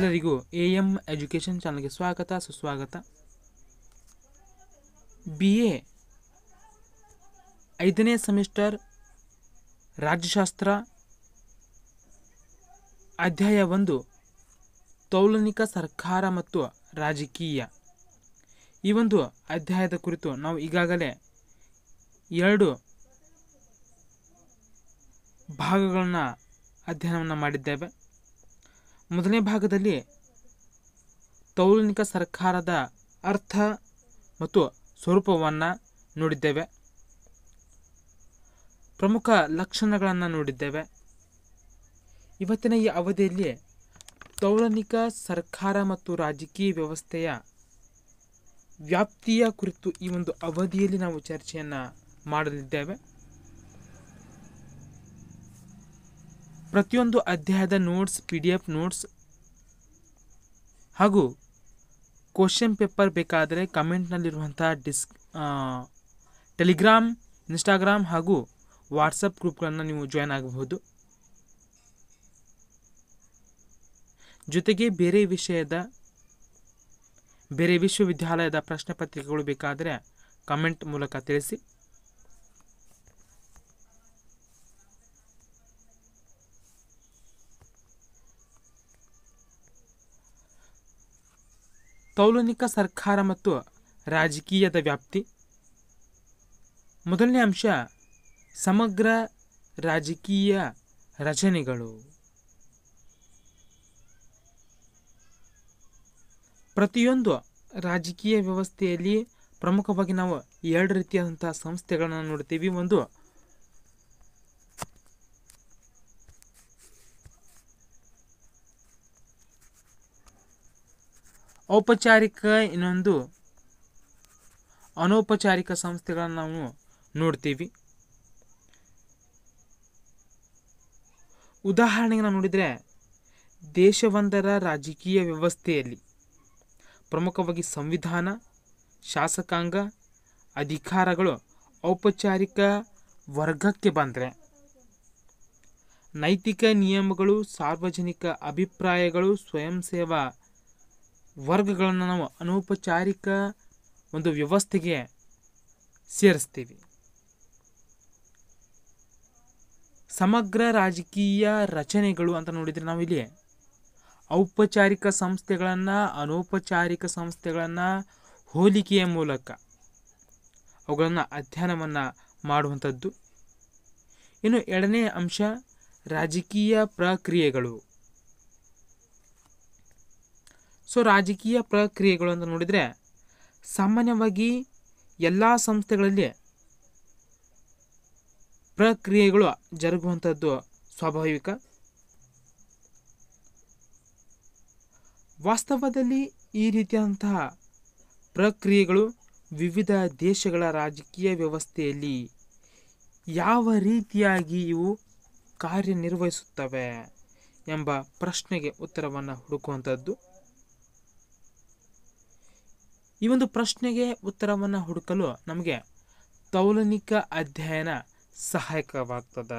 ಎಲ್ಲರಿಗೂ A M education ಚಾನಲ್ಗೆ ಸ್ವಾಗತ ಸುಸ್ವಾಗತ. ಬಿ ಎ 5ನೇ ಸೆಮಿಸ್ಟರ್ ರಾಜ್ಯಶಾಸ್ತ್ರ ಅಧ್ಯಾಯ 1 ತೌಲನಿಕ ಸರ್ಕಾರ ಮತ್ತು ರಾಜಕೀಯ ಈ ಒಂದು ಅಧ್ಯಾಯದ ಕುರಿತು ನಾವು ಈಗಾಗಲೇ 2 ಭಾಗಗಳನ್ನು ಅಧ್ಯಯನವನ್ನು ಮಾಡಿದ್ದೇವೆ. ಮೊದಲನೇ ಭಾಗದಲ್ಲಿ ತೌಲನಿಕ ಸರ್ಕಾರದ ಅರ್ಥ ಮತ್ತು ಸ್ವರೂಪವನ್ನು ನೋಡಿದ್ದೇವೆ, ಪ್ರಮುಖ ಲಕ್ಷಣಗಳನ್ನು ನೋಡಿದ್ದೇವೆ. ಇವತ್ತಿನ ಈ ಅವಧಿಯಲ್ಲಿ ತೌಲನಿಕ ಸರ್ಕಾರ ಮತ್ತು ರಾಜಕೀಯ ವ್ಯವಸ್ಥೆಯ ವ್ಯಾಪ್ತಿಯ ಕುರಿತು ಈ ಒಂದು ಅವಧಿಯಲ್ಲಿ ನಾವು ಚರ್ಚೆಯನ್ನು ಮಾಡಲಿದ್ದೇವೆ. ಪ್ರತಿಯೊಂದು ಅಧ್ಯಾಯದ ನೋಟ್ಸ್, PDF ನೋಟ್ಸ್ ಹಾಗೂ ಕ್ವಶನ್ ಪೇಪರ್ ಬೇಕಾದರೆ ಕಮೆಂಟ್ನಲ್ಲಿರುವಂಥ ಟೆಲಿಗ್ರಾಮ್, ಇನ್ಸ್ಟಾಗ್ರಾಮ್ ಹಾಗೂ ವಾಟ್ಸಪ್ ಗ್ರೂಪ್ಗಳನ್ನು ನೀವು ಜಾಯ್ನ್ ಆಗಬಹುದು. ಜೊತೆಗೆ ಬೇರೆ ವಿಶ್ವವಿದ್ಯಾಲಯದ ಪ್ರಶ್ನೆ ಪತ್ರಿಕೆಗಳು ಬೇಕಾದರೆ ಕಮೆಂಟ್ ಮೂಲಕ ತಿಳಿಸಿ. ತೌಲನಿಕ ಸರ್ಕಾರ ಮತ್ತು ರಾಜಕೀಯದ ವ್ಯಾಪ್ತಿ. ಮೊದಲನೇ ಅಂಶ ಸಮಗ್ರ ರಾಜಕೀಯ ರಚನೆಗಳು. ಪ್ರತಿಯೊಂದು ರಾಜಕೀಯ ವ್ಯವಸ್ಥೆಯಲ್ಲಿ ಪ್ರಮುಖವಾಗಿ ನಾವು 2 ರೀತಿಯಾದಂತಹ ಸಂಸ್ಥೆಗಳನ್ನು ನೋಡ್ತೀವಿ. ಒಂದು ಔಪಚಾರಿಕ, ಇನ್ನೊಂದು ಅನೌಪಚಾರಿಕ ಸಂಸ್ಥೆಗಳನ್ನು ನಾವು ನೋಡ್ತೀವಿ. ಉದಾಹರಣೆಗೆ ನಾವು ನೋಡಿದರೆ ದೇಶವೊಂದರ ರಾಜಕೀಯ ವ್ಯವಸ್ಥೆಯಲ್ಲಿ ಪ್ರಮುಖವಾಗಿ ಸಂವಿಧಾನ, ಶಾಸಕಾಂಗ, ಅಧಿಕಾರಗಳು ಔಪಚಾರಿಕ ವರ್ಗಕ್ಕೆ ಬಂದರೆ ನೈತಿಕ ನಿಯಮಗಳು, ಸಾರ್ವಜನಿಕ ಅಭಿಪ್ರಾಯಗಳು, ಸ್ವಯಂ ಸೇವಾ ವರ್ಗಗಳನ್ನು ನಾವು ಅನೌಪಚಾರಿಕ ಒಂದು ವ್ಯವಸ್ಥೆಗೆ ಸೇರಿಸ್ತೀವಿ. ಸಮಗ್ರ ರಾಜಕೀಯ ರಚನೆಗಳು ಅಂತ ನೋಡಿದರೆ ನಾವು ಇಲ್ಲಿ ಔಪಚಾರಿಕ ಸಂಸ್ಥೆಗಳನ್ನು, ಅನೌಪಚಾರಿಕ ಸಂಸ್ಥೆಗಳನ್ನು ಹೋಲಿಕೆಯ ಮೂಲಕ ಅವುಗಳನ್ನು ಅಧ್ಯಯನವನ್ನು ಮಾಡುವಂಥದ್ದು. ಇನ್ನು 2ನೇ ಅಂಶ ರಾಜಕೀಯ ಪ್ರಕ್ರಿಯೆಗಳು. ರಾಜಕೀಯ ಪ್ರಕ್ರಿಯೆಗಳು ಅಂತ ನೋಡಿದರೆ ಸಾಮಾನ್ಯವಾಗಿ ಎಲ್ಲ ಸಂಸ್ಥೆಗಳಲ್ಲಿ ಪ್ರಕ್ರಿಯೆಗಳು ಜರುಗುವಂಥದ್ದು ಸ್ವಾಭಾವಿಕ. ವಾಸ್ತವದಲ್ಲಿ ಈ ರೀತಿಯಾದಂತಹ ಪ್ರಕ್ರಿಯೆಗಳು ವಿವಿಧ ದೇಶಗಳ ರಾಜಕೀಯ ವ್ಯವಸ್ಥೆಯಲ್ಲಿ ಯಾವ ರೀತಿಯಾಗಿ ಇವು ಕಾರ್ಯನಿರ್ವಹಿಸುತ್ತವೆ ಎಂಬ ಪ್ರಶ್ನೆಗೆ ಉತ್ತರವನ್ನು ಹುಡುಕುವಂಥದ್ದು. ಈ ಒಂದು ಪ್ರಶ್ನೆಗೆ ಉತ್ತರವನ್ನು ಹುಡುಕಲು ನಮಗೆ ತೌಲನಿಕ ಅಧ್ಯಯನ ಸಹಾಯಕವಾಗ್ತದೆ.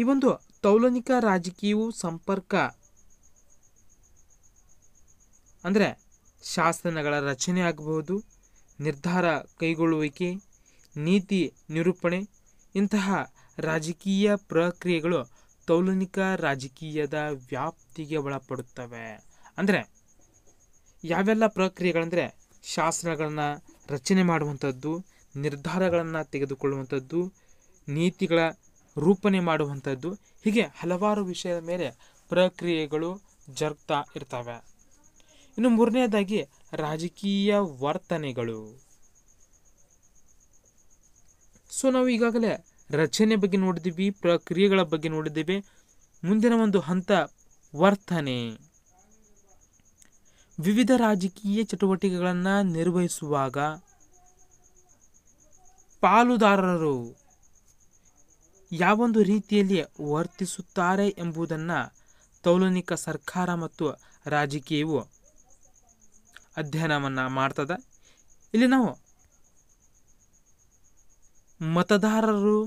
ಈ ಒಂದು ತೌಲನಿಕ ರಾಜಕೀಯವು ಸಂಪರ್ಕ ಅಂದರೆ ಶಾಸನಗಳ ರಚನೆ ಆಗಬಹುದು, ನಿರ್ಧಾರ ಕೈಗೊಳ್ಳುವಿಕೆ, ನೀತಿ ನಿರೂಪಣೆ, ಇಂತಹ ರಾಜಕೀಯ ಪ್ರಕ್ರಿಯೆಗಳು ತೌಲನಿಕ ರಾಜಕೀಯದ ವ್ಯಾಪ್ತಿಗೆ ಒಳಪಡುತ್ತವೆ. ಅಂದರೆ ಯಾವೆಲ್ಲ ಪ್ರಕ್ರಿಯೆಗಳಂದರೆ ಶಾಸನಗಳನ್ನು ರಚನೆ ಮಾಡುವಂಥದ್ದು, ನಿರ್ಧಾರಗಳನ್ನು ತೆಗೆದುಕೊಳ್ಳುವಂಥದ್ದು, ನೀತಿಗಳ ರೂಪಣೆ ಮಾಡುವಂಥದ್ದು, ಹೀಗೆ ಹಲವಾರು ವಿಷಯದ ಮೇಲೆ ಪ್ರಕ್ರಿಯೆಗಳು ಜರುಗ್ತಾ ಇರ್ತವೆ. ಇನ್ನು 3ನೇದಾಗಿ ರಾಜಕೀಯ ವರ್ತನೆಗಳು. ನಾವು ಈಗಾಗಲೇ ರಚನೆ ಬಗ್ಗೆ ನೋಡಿದ್ದೀವಿ, ಪ್ರಕ್ರಿಯೆಗಳ ಬಗ್ಗೆ ನೋಡಿದ್ದೀವಿ. ಮುಂದಿನ ಒಂದು ಹಂತ ವರ್ತನೆ. ವಿವಿಧ ರಾಜಕೀಯ ಚಟುವಟಿಕೆಗಳನ್ನು ನಿರ್ವಹಿಸುವಾಗ ಪಾಲುದಾರರು ಯಾವೊಂದು ರೀತಿಯಲ್ಲಿ ವರ್ತಿಸುತ್ತಾರೆ ಎಂಬುದನ್ನು ತೌಲನಿಕ ಸರ್ಕಾರ ಮತ್ತು ರಾಜಕೀಯವು ಅಧ್ಯಯನವನ್ನು ಮಾಡ್ತದೆ. ಇಲ್ಲಿ ನಾವು ಮತದಾರರು,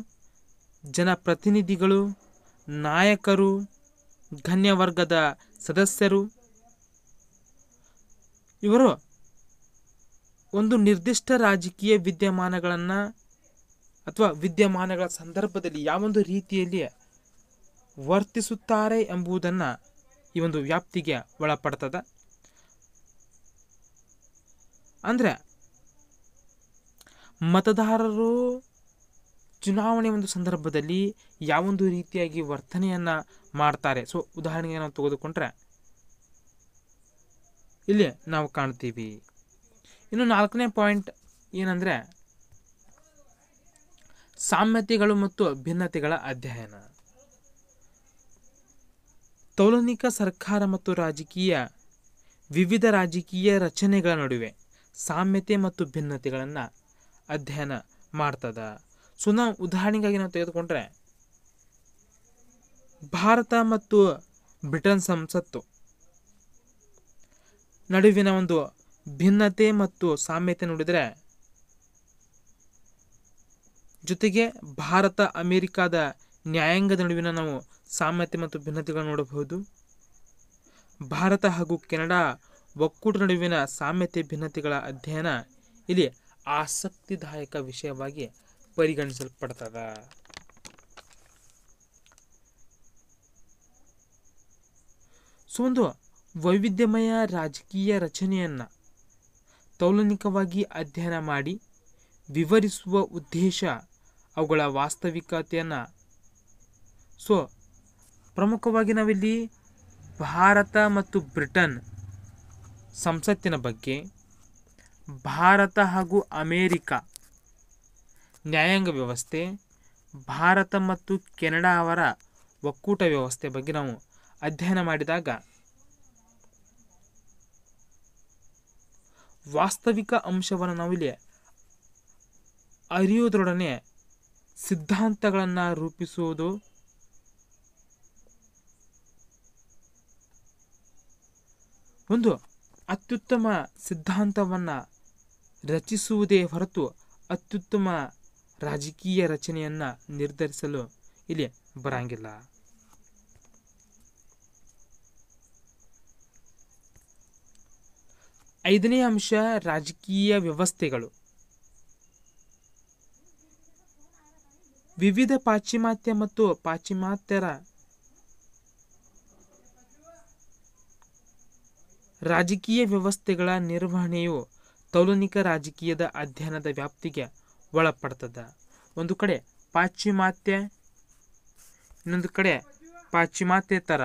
ಜನಪ್ರತಿನಿಧಿಗಳು, ನಾಯಕರು, ಘನ್ಯ ವರ್ಗದ ಸದಸ್ಯರು. ಇವರು ಒಂದು ನಿರ್ದಿಷ್ಟ ರಾಜಕೀಯ ವಿದ್ಯಮಾನಗಳನ್ನು ಅಥವಾ ವಿದ್ಯಮಾನಗಳ ಸಂದರ್ಭದಲ್ಲಿ ಯಾವೊಂದು ರೀತಿಯಲ್ಲಿ ವರ್ತಿಸುತ್ತಾರೆ ಎಂಬುದನ್ನು ಈ ಒಂದು ವ್ಯಾಪ್ತಿಗೆ ಒಳಪಡ್ತದೆ. ಅಂದರೆ ಮತದಾರರು ಚುನಾವಣೆ ಒಂದು ಸಂದರ್ಭದಲ್ಲಿ ಯಾವೊಂದು ರೀತಿಯಾಗಿ ವರ್ತನೆಯನ್ನು ಮಾಡ್ತಾರೆ. ಸೊ ಉದಾಹರಣೆಗೆ ನಾವು ತೆಗೆದುಕೊಂಡ್ರೆ ಇಲ್ಲಿ ನಾವು ಕಾಣ್ತೀವಿ. ಇನ್ನು ನಾಲ್ಕನೇ ಪಾಯಿಂಟ್ ಏನಂದರೆ ಸಾಮ್ಯತೆಗಳು ಮತ್ತು ಭಿನ್ನತೆಗಳ ಅಧ್ಯಯನ. ತೌಲನಿಕ ಸರ್ಕಾರ ಮತ್ತು ವಿವಿಧ ರಾಜಕೀಯ ರಚನೆಗಳ ನಡುವೆ ಸಾಮ್ಯತೆ ಮತ್ತು ಭಿನ್ನತೆಗಳನ್ನು ಅಧ್ಯಯನ ಮಾಡ್ತದೆ. ಸೊ ನಾವು ಉದಾಹರಣೆಗಾಗಿ ನಾವು ತೆಗೆದುಕೊಂಡ್ರೆ ಭಾರತ ಮತ್ತು ಬ್ರಿಟನ್ ಸಂಸತ್ತು ನಡುವಿನ ಒಂದು ಭಿನ್ನತೆ ಮತ್ತು ಸಾಮ್ಯತೆ ನೋಡಿದರೆ, ಜೊತೆಗೆ ಭಾರತ ಅಮೇರಿಕಾದ ನ್ಯಾಯಾಂಗದ ನಡುವಿನ ನಾವು ಸಾಮ್ಯತೆ ಮತ್ತು ಭಿನ್ನತೆಗಳನ್ನು ನೋಡಬಹುದು. ಭಾರತ ಹಾಗೂ ಕೆನಡಾ ಒಕ್ಕೂಟ ನಡುವಿನ ಸಾಮ್ಯತೆ ಭಿನ್ನತೆಗಳ ಅಧ್ಯಯನ ಇಲ್ಲಿ ಆಸಕ್ತಿದಾಯಕ ವಿಷಯವಾಗಿ ಪರಿಗಣಿಸಲ್ಪಡ್ತದೆ. ಸೊ ಒಂದು ವೈವಿಧ್ಯಮಯ ರಾಜಕೀಯ ರಚನೆಯನ್ನು ತೌಲನಿಕವಾಗಿ ಅಧ್ಯಯನ ಮಾಡಿ ವಿವರಿಸುವ ಉದ್ದೇಶ ಅವುಗಳ ವಾಸ್ತವಿಕತೆಯನ್ನು. ಸೊ ಪ್ರಮುಖವಾಗಿ ನಾವಿಲ್ಲಿ ಭಾರತ ಮತ್ತು ಬ್ರಿಟನ್ ಸಂಸತ್ತಿನ ಬಗ್ಗೆ, ಭಾರತ ಹಾಗೂ ಅಮೇರಿಕಾ ನ್ಯಾಯಾಂಗ ವ್ಯವಸ್ಥೆ, ಭಾರತ ಮತ್ತು ಕೆನಡಾ ಅವರ ಒಕ್ಕೂಟ ವ್ಯವಸ್ಥೆ ಬಗ್ಗೆ ನಾವು ಅಧ್ಯಯನ ಮಾಡಿದಾಗ ವಾಸ್ತವಿಕ ಅಂಶವನ್ನು ನಾವಿಲ್ಲಿ ಅರಿಯುವುದರೊಡನೆ ಸಿದ್ಧಾಂತಗಳನ್ನು ರೂಪಿಸುವುದು ಒಂದು ಅತ್ಯುತ್ತಮ ಸಿದ್ಧಾಂತವನ್ನು ರಚಿಸುವುದೇ ಹೊರತು ಅತ್ಯುತ್ತಮ ರಾಜಕೀಯ ರಚನೆಯನ್ನು ನಿರ್ಧರಿಸಲು ಇಲ್ಲಿ ಬರಂಗಿಲ್ಲ. ಐದನೇ ಅಂಶ ರಾಜಕೀಯ ವ್ಯವಸ್ಥೆಗಳು. ವಿವಿಧ ಪಾಶ್ಚಿಮಾತ್ಯ ಮತ್ತು ಪಾಶ್ಚಿಮಾತ್ಯರ ರಾಜಕೀಯ ವ್ಯವಸ್ಥೆಗಳ ನಿರ್ವಹಣೆಯು ತೌಲನಿಕ ರಾಜಕೀಯದ ಅಧ್ಯಯನದ ವ್ಯಾಪ್ತಿಗೆ ಒಳಪಡ್ತದೆ. ಒಂದು ಕಡೆ ಪಾಶ್ಚಿಮಾತ್ಯ, ಇನ್ನೊಂದು ಕಡೆ ಪಾಶ್ಚಿಮಾತ್ಯೇತರ.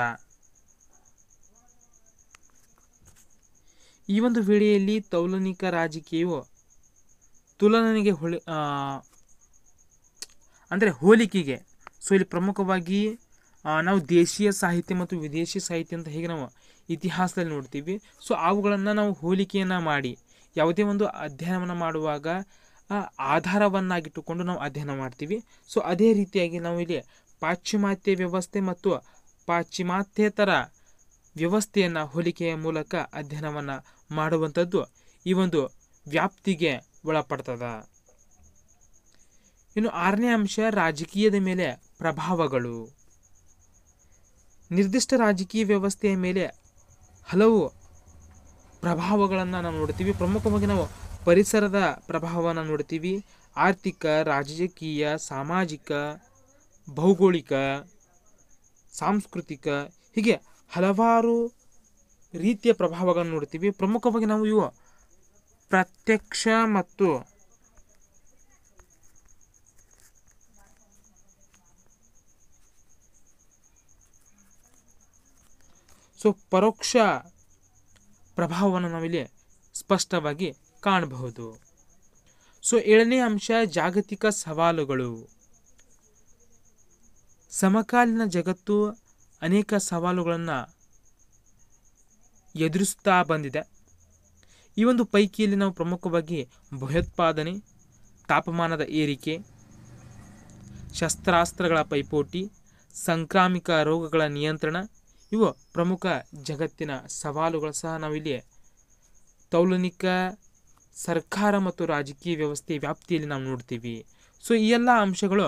ಈ ಒಂದು ವೇಳೆಯಲ್ಲಿ ತೌಲನಿಕ ರಾಜಕೀಯವು ತುಲನೆಗೆ ಹೋಲಿಕೆಗೆ. ಸೊ ಇಲ್ಲಿ ಪ್ರಮುಖವಾಗಿ ನಾವು ದೇಶೀಯ ಸಾಹಿತ್ಯ ಮತ್ತು ವಿದೇಶಿ ಸಾಹಿತ್ಯ ಅಂತ ಹೇಗೆ ನಾವು ಇತಿಹಾಸದಲ್ಲಿ ನೋಡ್ತೀವಿ, ಸೊ ಅವುಗಳನ್ನು ನಾವು ಹೋಲಿಕೆಯನ್ನು ಮಾಡಿ ಯಾವುದೇ ಒಂದು ಅಧ್ಯಯನವನ್ನು ಮಾಡುವಾಗ ಆಧಾರವನ್ನಾಗಿಟ್ಟುಕೊಂಡು ನಾವು ಅಧ್ಯಯನ ಮಾಡ್ತೀವಿ. ಸೊ ಅದೇ ರೀತಿಯಾಗಿ ನಾವು ಇಲ್ಲಿ ಪಾಶ್ಚಿಮಾತ್ಯ ವ್ಯವಸ್ಥೆ ಮತ್ತು ಪಾಶ್ಚಿಮಾತ್ಯೇತರ ವ್ಯವಸ್ಥೆಯನ್ನು ಹೋಲಿಕೆಯ ಮೂಲಕ ಅಧ್ಯಯನವನ್ನು ಮಾಡುವಂಥದ್ದು ಈ ಒಂದು ವ್ಯಾಪ್ತಿಗೆ ಒಳಪಡ್ತದೆ. ಇನ್ನು ಆರನೇ ಅಂಶ ರಾಜಕೀಯದ ಮೇಲೆ ಪ್ರಭಾವಗಳು. ನಿರ್ದಿಷ್ಟ ರಾಜಕೀಯ ವ್ಯವಸ್ಥೆಯ ಮೇಲೆ ಹಲವು ಪ್ರಭಾವಗಳನ್ನು ನಾವು ನೋಡ್ತೀವಿ. ಪ್ರಮುಖವಾಗಿ ನಾವು ಪರಿಸರದ ಪ್ರಭಾವವನ್ನು ನೋಡ್ತೀವಿ. ಆರ್ಥಿಕ, ರಾಜಕೀಯ, ಸಾಮಾಜಿಕ, ಭೌಗೋಳಿಕ, ಸಾಂಸ್ಕೃತಿಕ, ಹೀಗೆ ಹಲವಾರು ರೀತಿಯ ಪ್ರಭಾವಗಳನ್ನು ನೋಡ್ತೀವಿ. ಪ್ರಮುಖವಾಗಿ ನಾವು ಇವು ಪ್ರತ್ಯಕ್ಷ ಮತ್ತು ಪರೋಕ್ಷ ಪ್ರಭಾವವನ್ನು ನಾವಿಲ್ಲಿ ಸ್ಪಷ್ಟವಾಗಿ ಕಾಣಬಹುದು. ಏಳನೇ ಅಂಶ ಜಾಗತಿಕ ಸವಾಲುಗಳು. ಸಮಕಾಲೀನ ಜಗತ್ತು ಅನೇಕ ಸವಾಲುಗಳನ್ನು ಎದುರಿಸುತ್ತಾ ಬಂದಿದೆ. ಈ ಒಂದು ಪೈಕಿಯಲ್ಲಿ ನಾವು ಪ್ರಮುಖವಾಗಿ ಭಯೋತ್ಪಾದನೆ, ತಾಪಮಾನದ ಏರಿಕೆ, ಶಸ್ತ್ರಾಸ್ತ್ರಗಳ ಪೈಪೋಟಿ, ಸಾಂಕ್ರಾಮಿಕ ರೋಗಗಳ ನಿಯಂತ್ರಣ, ಇವು ಪ್ರಮುಖ ಜಗತ್ತಿನ ಸವಾಲುಗಳು ಸಹ ನಾವಿಲ್ಲಿ ತೌಲನಿಕ ಸರ್ಕಾರ ಮತ್ತು ರಾಜಕೀಯ ವ್ಯವಸ್ಥೆ ವ್ಯಾಪ್ತಿಯಲ್ಲಿ ನಾವು ನೋಡ್ತೀವಿ. ಸೊ ಈ ಎಲ್ಲ ಅಂಶಗಳು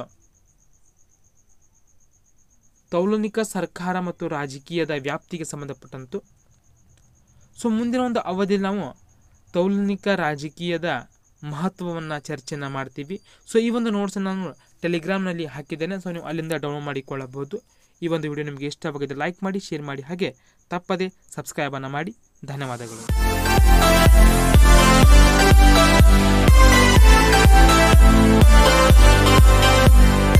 ತೌಲನಿಕ ಸರ್ಕಾರ ಮತ್ತು ರಾಜಕೀಯದ ವ್ಯಾಪ್ತಿಗೆ ಸಂಬಂಧಪಟ್ಟಂತು. ಸೊ ಮುಂದಿನ ಒಂದು ಅವಧಿಯಲ್ಲಿ ನಾವು ತೌಲನಿಕ ರಾಜಕೀಯದ ಮಹತ್ವವನ್ನು ಚರ್ಚೆನ ಮಾಡ್ತೀವಿ. ಸೊ ಈ ಒಂದು ನೋಟ್ಸನ್ನು ನಾನು ಟೆಲಿಗ್ರಾಮ್ನಲ್ಲಿ ಹಾಕಿದ್ದೇನೆ. ಸೊ ನೀವು ಅಲ್ಲಿಂದ ಡೌನ್ಲೋಡ್ ಮಾಡಿಕೊಳ್ಳಬಹುದು. ಈ ಒಂದು ವಿಡಿಯೋ ನಿಮಗೆ ಇಷ್ಟವಾಗಿದೆ ಲೈಕ್ ಮಾಡಿ, ಶೇರ್ ಮಾಡಿ, ಹಾಗೆ ತಪ್ಪದೆ ಸಬ್ಸ್ಕ್ರೈಬನ್ನು ಮಾಡಿ. ಧನ್ಯವಾದಗಳು.